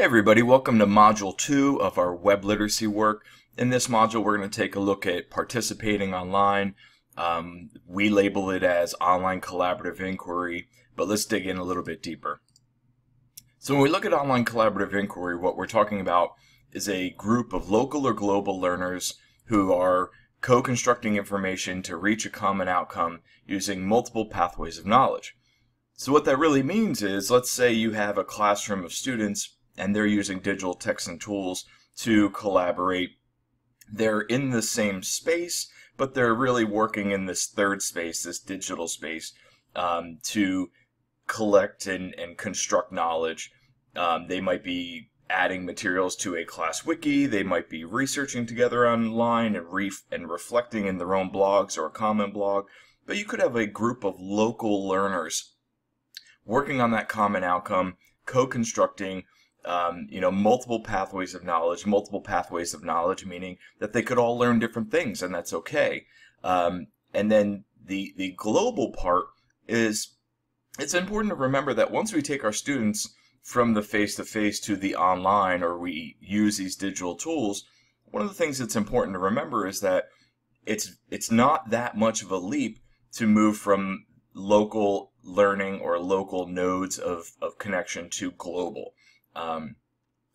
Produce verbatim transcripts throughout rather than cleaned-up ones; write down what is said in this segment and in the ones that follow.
Hey everybody, welcome to Module two of our web literacy work. In this module we're going to take a look at participating online. Um, we label it as online collaborative inquiry, but let's dig in a little bit deeper. So when we look at online collaborative inquiry, what we're talking about is a group of local or global learners who are co-constructing information to reach a common outcome using multiple pathways of knowledge. So what that really means is, let's say you have a classroom of students and they're using digital texts and tools to collaborate. They're in the same space, but they're really working in this third space, this digital space, um, to collect and, and construct knowledge. Um, they might be adding materials to a class wiki. They might be researching together online and, re and reflecting in their own blogs or a common blog. But you could have a group of local learners working on that common outcome, co-constructing Um, you know, multiple pathways of knowledge, multiple pathways of knowledge, meaning that they could all learn different things, and that's okay. Um, and then the, the global part is, it's important to remember that once we take our students from the face-to-face to the online, or we use these digital tools, one of the things that's important to remember is that it's, it's not that much of a leap to move from local learning or local nodes of, of connection to global. Um,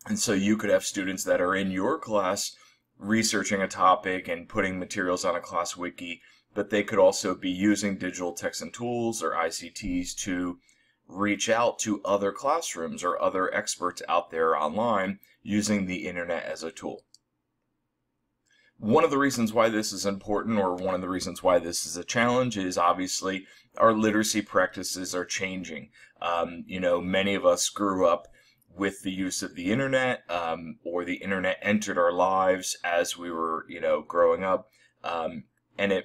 and so you could have students that are in your class researching a topic and putting materials on a class wiki, but they could also be using digital texts and tools or I C Ts to reach out to other classrooms or other experts out there online using the internet as a tool. One of the reasons why this is important, or one of the reasons why this is a challenge, is obviously our literacy practices are changing. Um, you know, many of us grew up with the use of the internet, um, or the internet entered our lives as we were, you know, growing up. Um, and it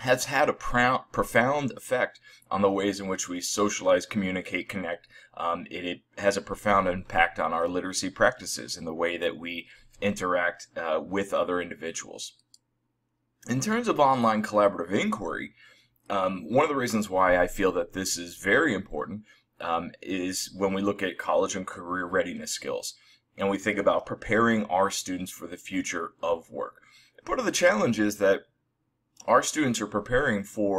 has had a pro profound effect on the ways in which we socialize, communicate, connect. Um, it, it has a profound impact on our literacy practices and the way that we interact uh, with other individuals. In terms of online collaborative inquiry, um, one of the reasons why I feel that this is very important Um, is when we look at college and career readiness skills, and we think about preparing our students for the future of work. Part of the challenge is that our students are preparing for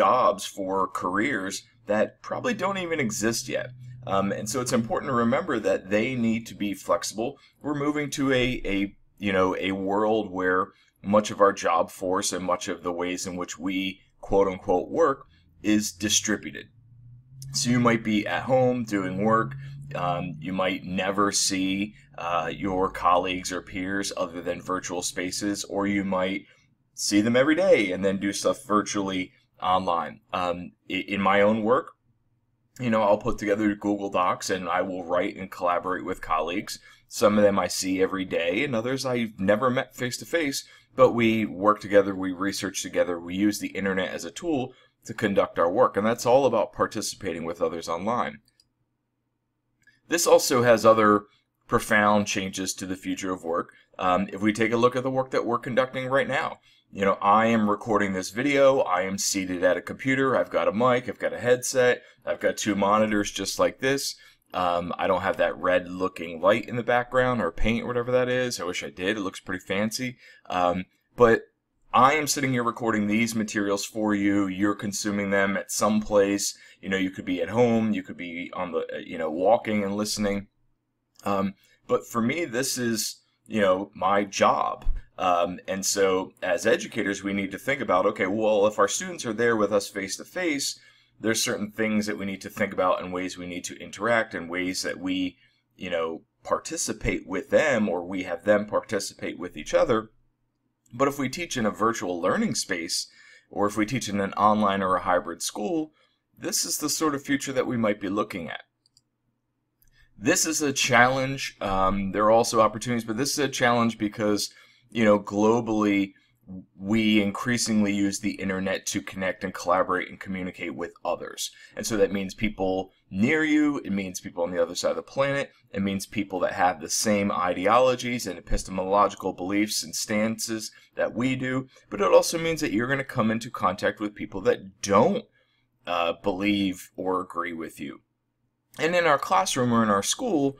jobs, for careers that probably don't even exist yet. Um, and so it's important to remember that they need to be flexible. We're moving to a, a, you know, a world where much of our job force and much of the ways in which we quote unquote work is distributed. So you might be at home doing work, um, you might never see uh, your colleagues or peers other than virtual spaces, or you might see them every day and then do stuff virtually online. Um, in my own work, you know, I'll put together Google Docs and I will write and collaborate with colleagues. Some of them I see every day and others I've never met face to face, but we work together, we research together, we use the internet as a tool to conduct our work, and that's all about participating with others online. This also has other profound changes to the future of work. Um, if we take a look at the work that we're conducting right now, you know, I am recording this video, I am seated at a computer, I've got a mic, I've got a headset, I've got two monitors just like this. Um, I don't have that red looking light in the background or paint or whatever that is. I wish I did, it looks pretty fancy. Um, but I am sitting here recording these materials for you. You're consuming them at some place. You know, you could be at home, you could be on the, you know, walking and listening. Um, but for me, this is, you know, my job. Um, and so as educators, we need to think about, okay, well, if our students are there with us face to face, there's certain things that we need to think about and ways we need to interact and ways that we, you know, participate with them, or we have them participate with each other. But if we teach in a virtual learning space, or if we teach in an online or a hybrid school, this is the sort of future that we might be looking at. This is a challenge. Um, there are also opportunities, but this is a challenge because, you know, globally, we increasingly use the internet to connect and collaborate and communicate with others. And so that means people near you, it means people on the other side of the planet, it means people that have the same ideologies and epistemological beliefs and stances that we do, but it also means that you're going to come into contact with people that don't uh, believe or agree with you. And in our classroom or in our school,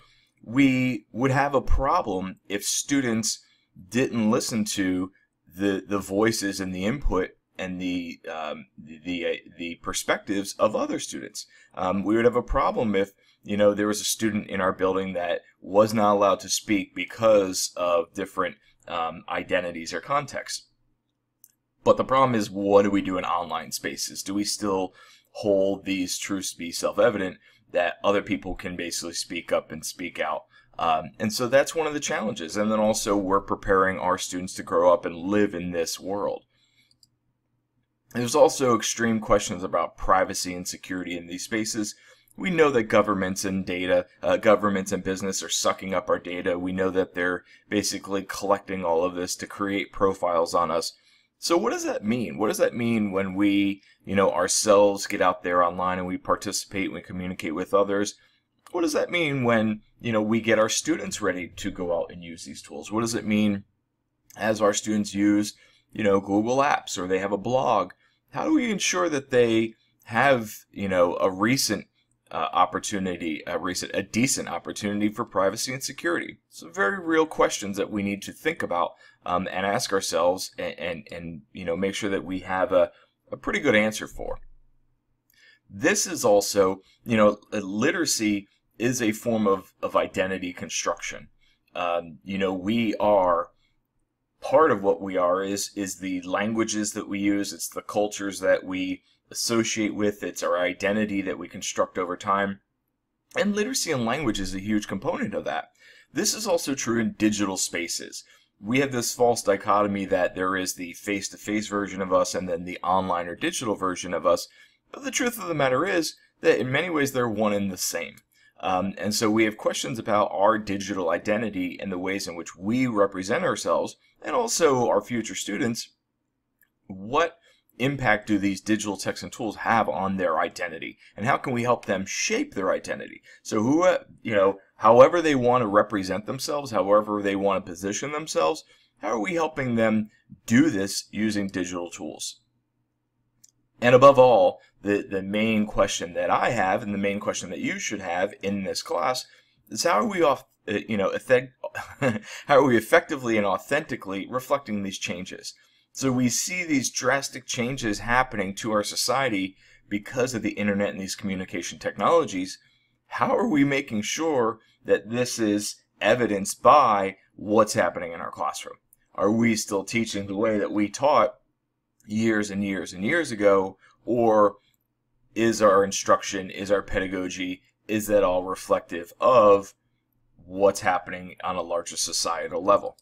we would have a problem if students didn't listen to the the voices and the input and the um, the the perspectives of other students. Um, we would have a problem if you know there was a student in our building that was not allowed to speak because of different um, identities or contexts. But the problem is, what do we do in online spaces? Do we still hold these truths to be self-evident, that other people can basically speak up and speak out? Um, and so that's one of the challenges. And then also, we're preparing our students to grow up and live in this world. There's also extreme questions about privacy and security in these spaces. We know that governments and data, uh, governments and business are sucking up our data. We know that they're basically collecting all of this to create profiles on us. So what does that mean? What does that mean when we, you know, ourselves get out there online and we participate, we communicate with others? What does that mean when, you know, we get our students ready to go out and use these tools? What does it mean as our students use, you know, Google Apps, or they have a blog? How do we ensure that they have, you know, a recent uh, opportunity, a recent, a decent opportunity for privacy and security? So very real questions that we need to think about um, and ask ourselves, and, and, and, you know, make sure that we have a, a pretty good answer for. This is also, you know, literacy is a form of, of identity construction. Um, you know, we are, part of what we are is is the languages that we use, it's the cultures that we associate with, it's our identity that we construct over time. And literacy and language is a huge component of that. This is also true in digital spaces. We have this false dichotomy that there is the face-to-face version of us and then the online or digital version of us. But the truth of the matter is that in many ways they're one and the same. Um, and so we have questions about our digital identity and the ways in which we represent ourselves, and also our future students. What impact do these digital texts and tools have on their identity, and how can we help them shape their identity? So who, uh, you know, however they want to represent themselves, however they want to position themselves, how are we helping them do this using digital tools? And above all, the, the main question that I have, and the main question that you should have in this class, is how are we off, uh, you know, how are we effectively and authentically reflecting these changes? So we see these drastic changes happening to our society because of the internet and these communication technologies. How are we making sure that this is evidenced by what's happening in our classroom? Are we still teaching the way that we taught years and years and years ago, or is our instruction, is our pedagogy, is that all reflective of what's happening on a larger societal level?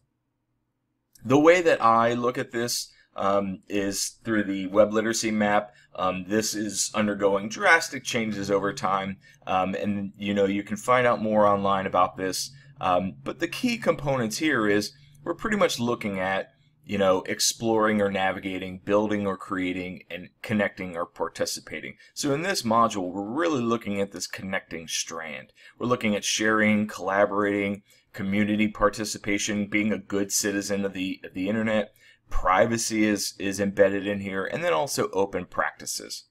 The way that I look at this um, is through the web literacy map. Um, this is undergoing drastic changes over time, um, and you know, you can find out more online about this. Um, but the key components here is we're pretty much looking at you know, exploring or navigating, building or creating, and connecting or participating. So in this module, we're really looking at this connecting strand. We're looking at sharing, collaborating, community participation, being a good citizen of the, of the internet. Privacy is, is embedded in here, and then also open practices.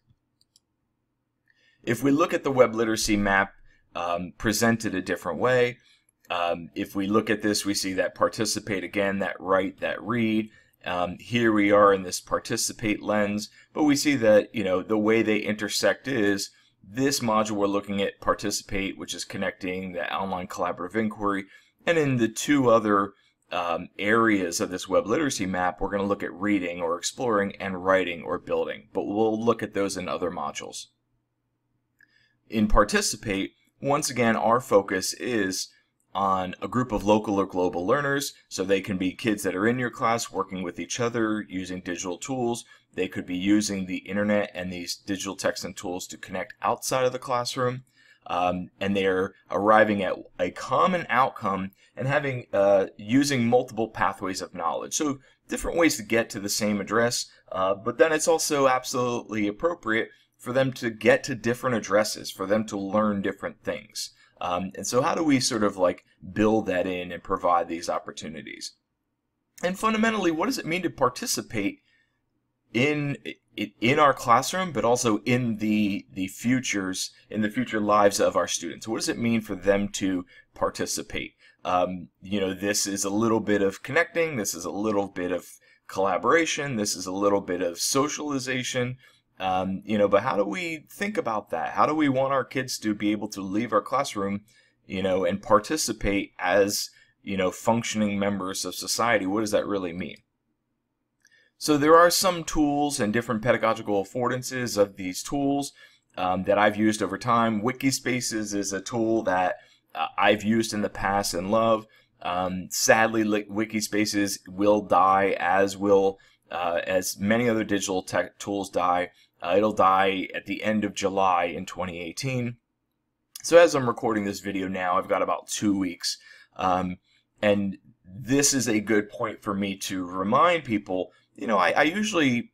If we look at the web literacy map um, presented a different way, Um, if we look at this, we see that participate again, that write, that read. Um, here we are in this participate lens, but we see that, you know, the way they intersect is this module we're looking at participate, which is connecting the online collaborative inquiry. And in the two other um, areas of this web literacy map, we're going to look at reading or exploring, and writing or building, but we'll look at those in other modules. In participate, once again, our focus is on a group of local or global learners. So they can be kids that are in your class working with each other using digital tools. They could be using the internet and these digital texts and tools to connect outside of the classroom. Um, and they're arriving at a common outcome and having uh, using multiple pathways of knowledge. So different ways to get to the same address, uh, but then it's also absolutely appropriate for them to get to different addresses, for them to learn different things. Um, and so how do we sort of like build that in and provide these opportunities? And fundamentally, what does it mean to participate in in our classroom, but also in the the futures in the future lives of our students. What does it mean for them to participate? Um, you know, this is a little bit of connecting. This is a little bit of collaboration. This is a little bit of socialization. Um, you know, but how do we think about that? How do we want our kids to be able to leave our classroom, you know, and participate as, you know, functioning members of society? What does that really mean? So there are some tools and different pedagogical affordances of these tools um, that I've used over time. Wikispaces is a tool that uh, I've used in the past and love. Um, sadly, Wikispaces will die, as will uh, as many other digital tech tools die. Uh, it'll die at the end of July in twenty eighteen. So as I'm recording this video now, I've got about two weeks. Um, and this is a good point for me to remind people. You know, I, I usually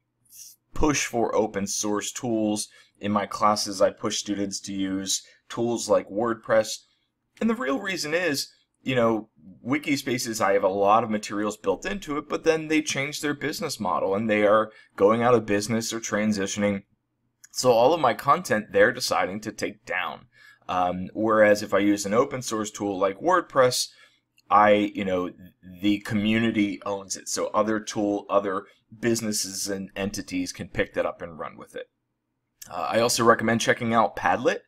push for open source tools. In my classes, I push students to use tools like WordPress. And the real reason is, you know, Wikispaces, I have a lot of materials built into it, but then they change their business model and they are going out of business or transitioning. So all of my content, they're deciding to take down. Um, whereas if I use an open source tool like WordPress, I, you know, the community owns it. So other tool, other businesses and entities can pick that up and run with it. Uh, I also recommend checking out Padlet.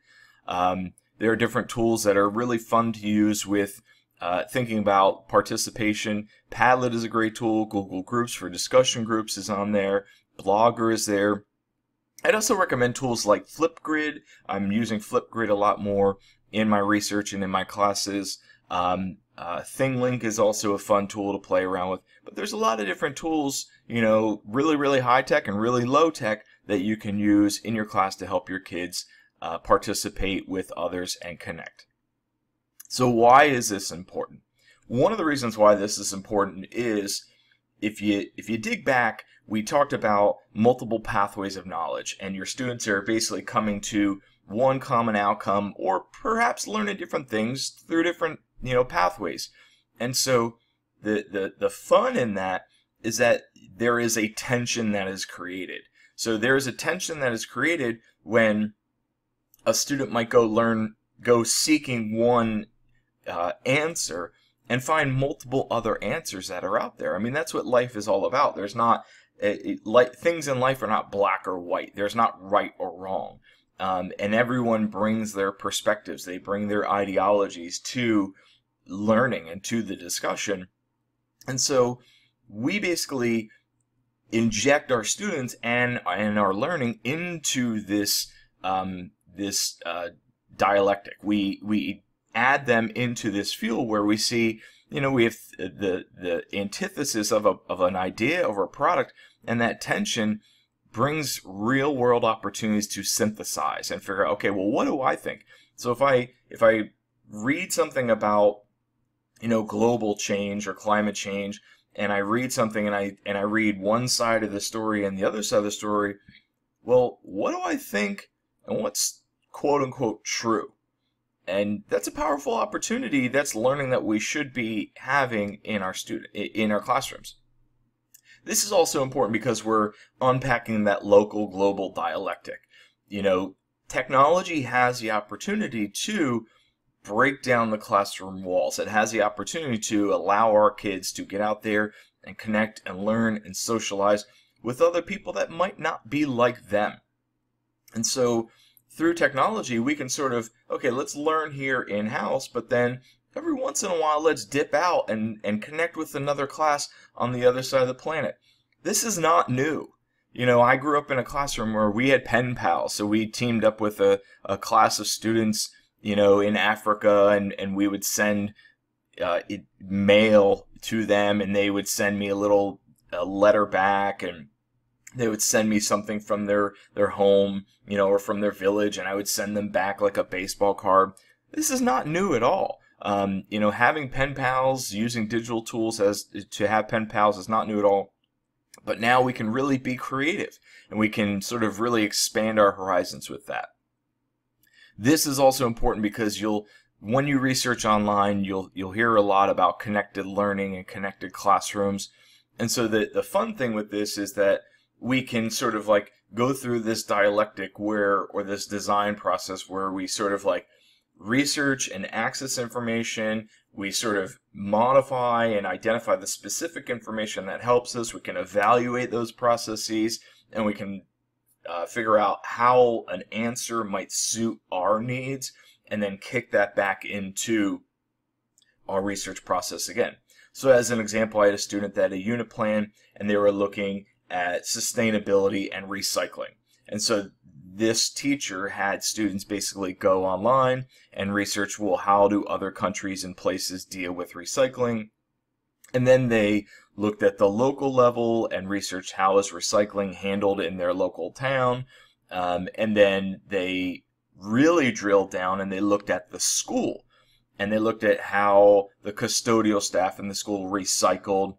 Um, there are different tools that are really fun to use with uh, thinking about participation. Padlet is a great tool. Google Groups for discussion groups is on there. Blogger is there. I'd also recommend tools like Flipgrid. I'm using Flipgrid a lot more in my research and in my classes. Um, Uh, ThingLink is also a fun tool to play around with, but there's a lot of different tools, you know, really, really high tech and really low tech that you can use in your class to help your kids uh, participate with others and connect. So why is this important? One of the reasons why this is important is if you, if you dig back, we talked about multiple pathways of knowledge, and your students are basically coming to one common outcome or perhaps learning different things through different you know, pathways. And so the, the, the fun in that is that there is a tension that is created. So there is a tension that is created when a student might go learn, go seeking one uh, answer and find multiple other answers that are out there. I mean, that's what life is all about. There's not, it, it, like, things in life are not black or white. There's not right or wrong. Um, and everyone brings their perspectives. They bring their ideologies to learning and to the discussion. And so we basically inject our students and, and our learning into this, um, this uh, dialectic. We, we add them into this fuel where we see, you know, we have the, the antithesis of, a, of an idea or a product, and that tension brings real world opportunities to synthesize and figure out, okay, well, what do I think? So if I, if I read something about, you know, global change or climate change, and I read something and I, and I read one side of the story and the other side of the story, well, what do I think and what's quote unquote true? And that's a powerful opportunity. That's learning that we should be having in our student, in our classrooms. This is also important because we're unpacking that local global dialectic. You know, technology has the opportunity to break down the classroom walls. It has the opportunity to allow our kids to get out there and connect and learn and socialize with other people that might not be like them. And so through technology, we can sort of, okay, let's learn here in-house, but then every once in a while, let's dip out and, and connect with another class on the other side of the planet. This is not new. You know, I grew up in a classroom where we had pen pals. So we teamed up with a, a class of students, you know, in Africa, and, and we would send uh, it, mail to them, and they would send me a little a letter back, and they would send me something from their, their home, you know, or from their village, and I would send them back like a baseball card. This is not new at all. Um, you know, having pen pals, using digital tools as to have pen pals is not new at all, but now we can really be creative and we can sort of really expand our horizons with that. This is also important because you'll, when you research online, you'll, you'll hear a lot about connected learning and connected classrooms. And so the, the fun thing with this is that we can sort of like go through this dialectic where, or this design process where we sort of like research and access information, we sort of modify and identify the specific information that helps us, we can evaluate those processes, and we can uh, figure out how an answer might suit our needs, and then kick that back into our research process again. So as an example, I had a student that had a unit plan and they were looking at sustainability and recycling. And so this teacher had students basically go online and research, well, how do other countries and places deal with recycling? And then they looked at the local level and researched how is recycling handled in their local town. Um, and then they really drilled down and they looked at the school. And they looked at how the custodial staff in the school recycled,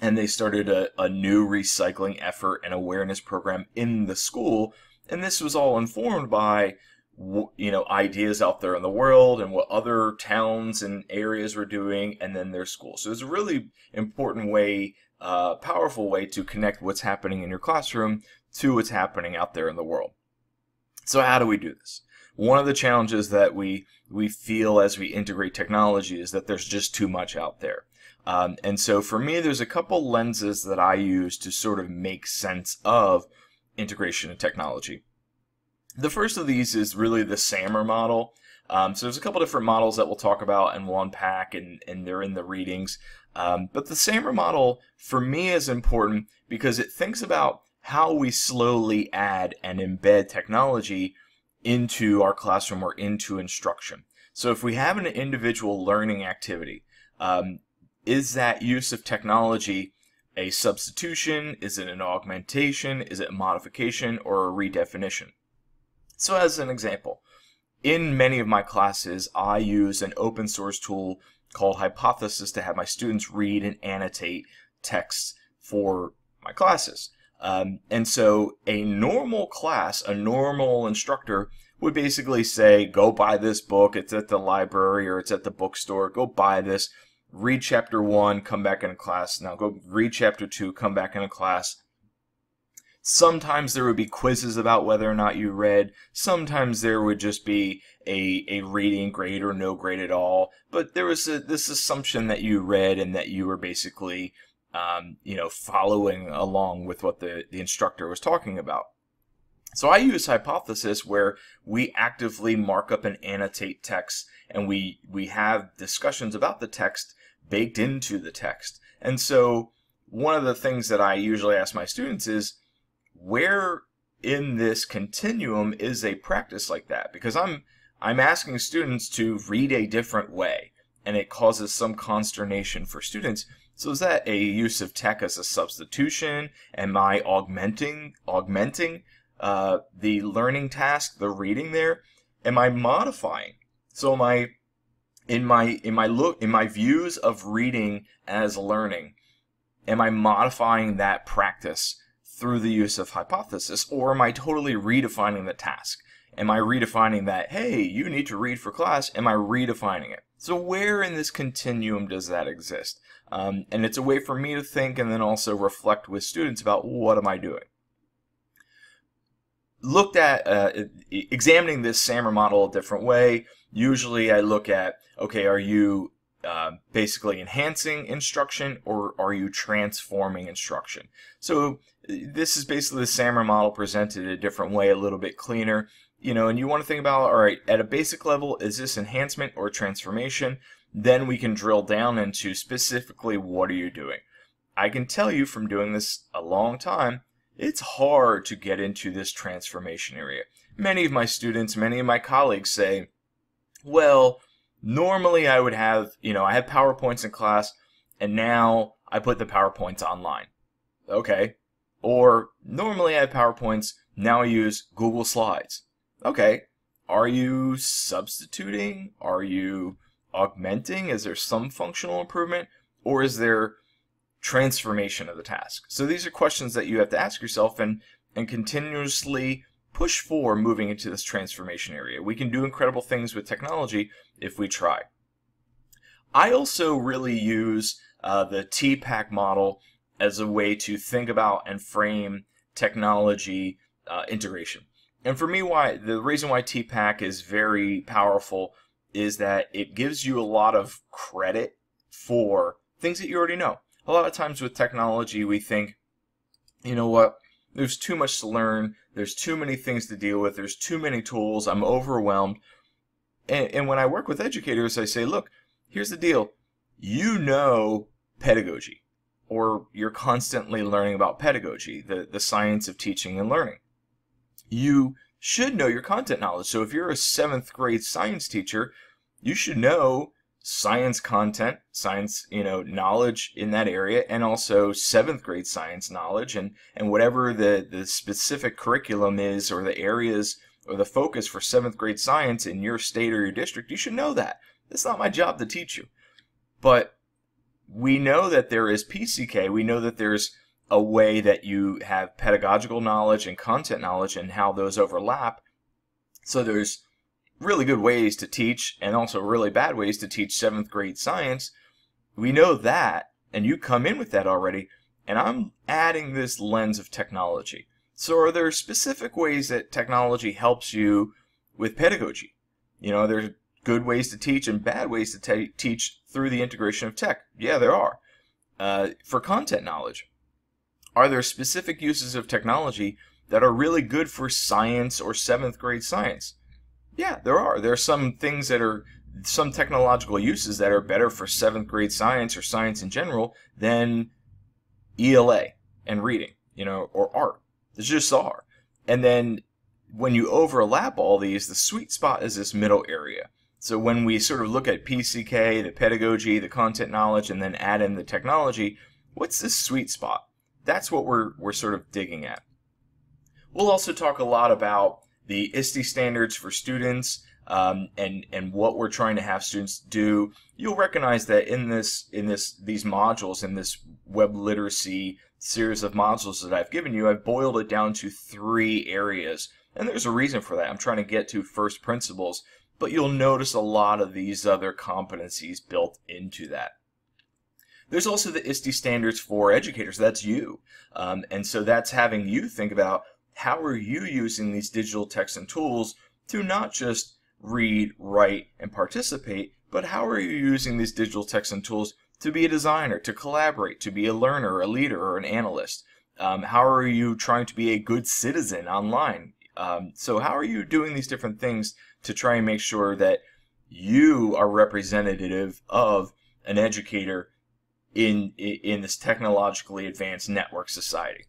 and they started a, a new recycling effort and awareness program in the school. And this was all informed by, you know, ideas out there in the world and what other towns and areas were doing, and then their school. So it's a really important way, uh, powerful way to connect what's happening in your classroom to what's happening out there in the world. So how do we do this? One of the challenges that we we feel as we integrate technology is that there's just too much out there. Um, and so for me, there's a couple lenses that I use to sort of make sense of integration and technology. The first of these is really the S A M R model. Um, so there's a couple different models that we'll talk about and we'll unpack, and, and they're in the readings. Um, but the S A M R model for me is important because it thinks about how we slowly add and embed technology into our classroom or into instruction. So if we have an individual learning activity, um, is that use of technology a substitution? Is it an augmentation? Is it a modification or a redefinition? So as an example, in many of my classes, I use an open source tool called Hypothesis to have my students read and annotate texts for my classes. Um, and so a normal class, a normal instructor would basically say, go buy this book, it's at the library or it's at the bookstore, go buy this, read chapter one, come back in class, now go read chapter two, come back in class. Sometimes there would be quizzes about whether or not you read, sometimes there would just be a, a reading grade or no grade at all, but there was a, this assumption that you read and that you were basically Um, you know, following along with what the, the instructor was talking about. So I use Hypothesis where we actively mark up and annotate text, and we, we have discussions about the text baked into the text. And so one of the things that I usually ask my students is, where in this continuum is a practice like that? Because I'm, I'm asking students to read a different way, and it causes some consternation for students. So is that a use of tech as a substitution? Am I augmenting augmenting uh, the learning task, the reading there? Am I modifying? So am I in my in my look in my views of reading as learning? Am I modifying that practice through the use of Hypothesis, or am I totally redefining the task? Am I redefining that, hey, you need to read for class? Am I redefining it? So where in this continuum does that exist? Um, and it's a way for me to think and then also reflect with students about what am I doing? Looked at, uh, examining this S A M R model a different way, usually I look at, okay, are you uh, basically enhancing instruction or are you transforming instruction? So this is basically the S A M R model presented a different way, a little bit cleaner. You know, and you want to think about, all right, at a basic level, is this enhancement or transformation? Then we can drill down into specifically what are you doing? I can tell you from doing this a long time, it's hard to get into this transformation area. Many of my students, many of my colleagues say, well, normally I would have, you know, I have PowerPoints in class, and now I put the PowerPoints online. Okay. Or normally I have PowerPoints, now I use Google Slides. Okay, are you substituting? Are you augmenting? Is there some functional improvement? Or is there transformation of the task? So these are questions that you have to ask yourself and, and continuously push for moving into this transformation area. We can do incredible things with technology if we try. I also really use uh, the T PACK model as a way to think about and frame technology uh, integration. And for me, why the reason why T PACK is very powerful is that it gives you a lot of credit for things that you already know. A lot of times with technology, we think, you know what, there's too much to learn, there's too many things to deal with, there's too many tools, I'm overwhelmed. And, and when I work with educators, I say, look, here's the deal. You know pedagogy, or you're constantly learning about pedagogy, the, the science of teaching and learning. You should know your content knowledge. So if you're a seventh grade science teacher, you should know science content, science, you know, knowledge in that area, and also seventh grade science knowledge, and, and whatever the, the specific curriculum is, or the areas or the focus for seventh grade science in your state or your district, you should know that. It's not my job to teach you. But we know that there is P C K. We know that there's a way that you have pedagogical knowledge and content knowledge and how those overlap. So there's really good ways to teach and also really bad ways to teach seventh grade science. We know that, and you come in with that already, and I'm adding this lens of technology. So are there specific ways that technology helps you with pedagogy? You know, there's good ways to teach and bad ways to teach through the integration of tech. Yeah, there are. Uh, for content knowledge, are there specific uses of technology that are really good for science or seventh grade science? Yeah, there are. There are some things that are, some technological uses that are better for seventh grade science or science in general than E L A and reading, you know, or art. There just are. And then when you overlap all these, the sweet spot is this middle area. So when we sort of look at P C K, the pedagogy, the content knowledge, and then add in the technology, what's this sweet spot? That's what we're, we're sort of digging at. We'll also talk a lot about the I S T E standards for students, um, and and what we're trying to have students do. You'll recognize that in this in this these modules, in this web literacy series of modules that I've given you, I've boiled it down to three areas, and there's a reason for that. I'm trying to get to first principles, but you'll notice a lot of these other competencies built into that. There's also the I S T E standards for educators. That's you. Um, and so that's having you think about how are you using these digital texts and tools to not just read, write, and participate, but how are you using these digital texts and tools to be a designer, to collaborate, to be a learner, a leader, or an analyst? Um, how are you trying to be a good citizen online? Um, so how are you doing these different things to try and make sure that you are representative of an educator in in this technologically advanced network society?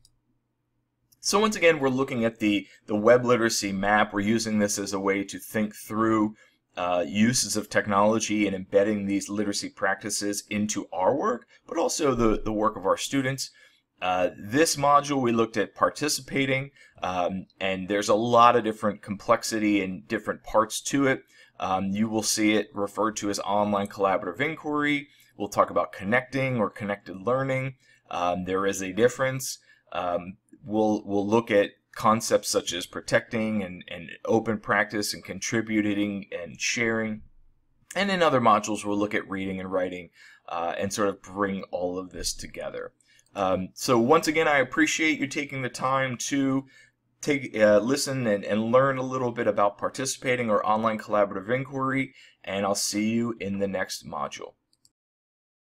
So once again, we're looking at the the web literacy map. We're using this as a way to think through uh, uses of technology and embedding these literacy practices into our work, but also the the work of our students. Uh, this module we looked at participating, um, and there's a lot of different complexity and different parts to it. Um, you will see it referred to as online collaborative inquiry. We'll talk about connecting or connected learning. Um, there is a difference. Um, we'll, we'll look at concepts such as protecting and, and open practice and contributing and sharing. And in other modules, we'll look at reading and writing uh, and sort of bring all of this together. Um, so once again, I appreciate you taking the time to take uh, listen and, and learn a little bit about participating or online collaborative inquiry, and I'll see you in the next module.